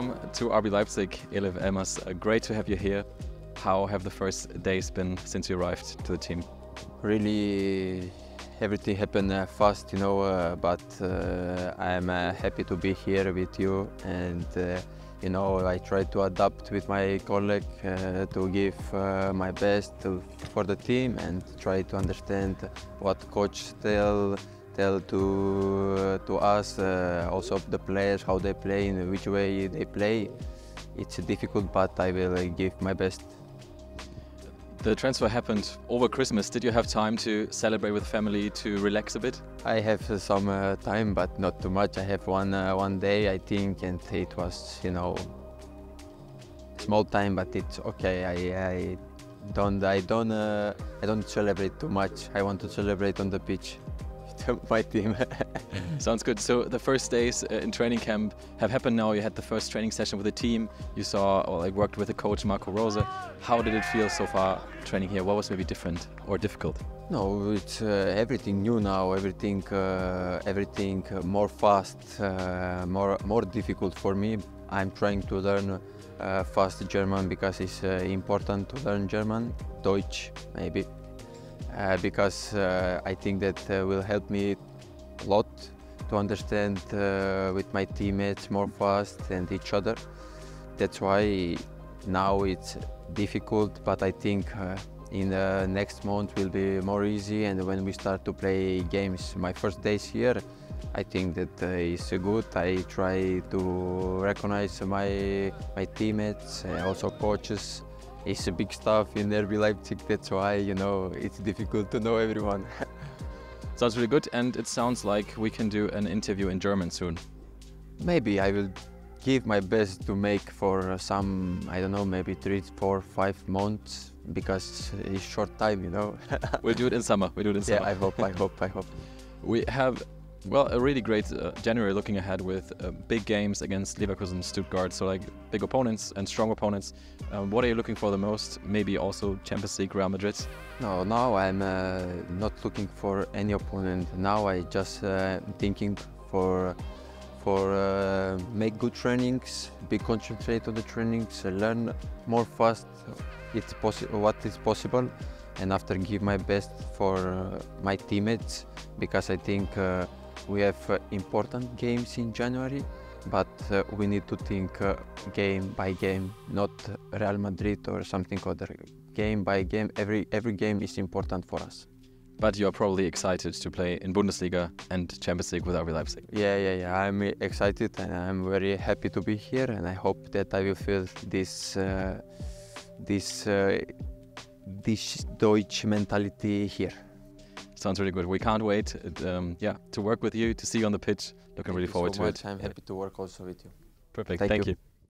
Welcome to RB Leipzig, Eljif Elmas. Great to have you here. How have the first days been since you arrived to the team? Really, everything happened fast, but I'm happy to be here with you. And, I try to adapt with my colleague to give my best for the team and try to understand what coach tell to us, also the players, how they play, in which way they play. It's difficult, but I will give my best. The transfer happened over Christmas. Did you have time to celebrate with family, to relax a bit? I have some time, but not too much. I have one day, I think, and it was, small time, but it's okay. I don't celebrate too much. I want to celebrate on the pitch. My team. Sounds good. So the first days in training camp have happened now. You had the first training session with the team. You saw, or like, worked with the coach Marco Rose. How did it feel so far training here? What was maybe different or difficult? No, it's everything new now. Everything more fast, more difficult for me. I'm trying to learn fast German because it's important to learn German, Deutsch maybe. Because I think that will help me a lot to understand with my teammates more fast and each other. That's why now it's difficult, but I think in the next month will be more easy, and when we start to play games, my first days here, I think that is good. I try to recognize my teammates, also coaches. It's a big stuff in RB Leipzig, that's why, it's difficult to know everyone. Sounds really good, and it sounds like we can do an interview in German soon. Maybe I will give my best to make for some, I don't know, maybe 3, 4, 5 months, because it's short time, We'll do it in summer, Yeah, I hope. We have, a really great January looking ahead with big games against Leverkusen and Stuttgart, so big opponents and strong opponents. What are you looking for the most? Maybe also Champions League, Real Madrid? No, now I'm not looking for any opponent. Now I just thinking for make good trainings, be concentrate on the trainings, learn more fast. It's what is possible, and after give my best for my teammates, because I think. We have important games in January, but we need to think game by game, not Real Madrid or something other. Game by game, every game is important for us. But you are probably excited to play in Bundesliga and Champions League with RB Leipzig. Yeah. I'm excited and I'm very happy to be here, and I hope that I will feel this Deutsch mentality here. Sounds really good. We can't wait to work with you, to see you on the pitch. Looking really forward to it. I'm happy to work also with you. Perfect. Thank you.